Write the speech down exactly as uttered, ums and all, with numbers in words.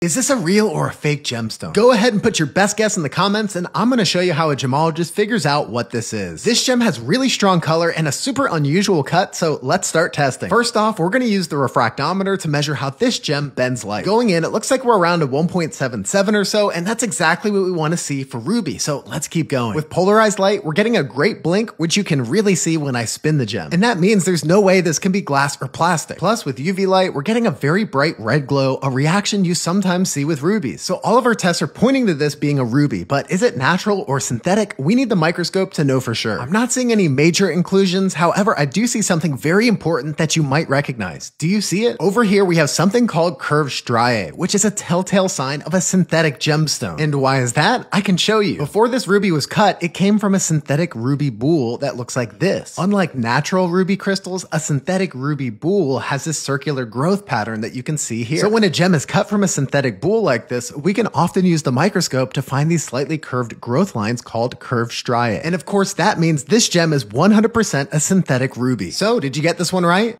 Is this a real or a fake gemstone? Go ahead and put your best guess in the comments and I'm gonna show you how a gemologist figures out what this is. This gem has really strong color and a super unusual cut, so let's start testing. First off, we're gonna use the refractometer to measure how this gem bends light. Going in, it looks like we're around a one point seven seven or so, and that's exactly what we wanna see for ruby, so let's keep going. With polarized light, we're getting a great blink, which you can really see when I spin the gem. And that means there's no way this can be glass or plastic. Plus, with U V light, we're getting a very bright red glow, a reaction you sometimes see with rubies. So all of our tests are pointing to this being a ruby, but is it natural or synthetic? We need the microscope to know for sure. I'm not seeing any major inclusions. However, I do see something very important that you might recognize. Do you see it? Over here, we have something called curved striae, which is a telltale sign of a synthetic gemstone. And why is that? I can show you. Before this ruby was cut, it came from a synthetic ruby boule that looks like this. Unlike natural ruby crystals, a synthetic ruby boule has this circular growth pattern that you can see here. So when a gem is cut from a synthetic boule like this, we can often use the microscope to find these slightly curved growth lines called curved striae. And of course, that means this gem is one hundred percent a synthetic ruby. So, did you get this one right?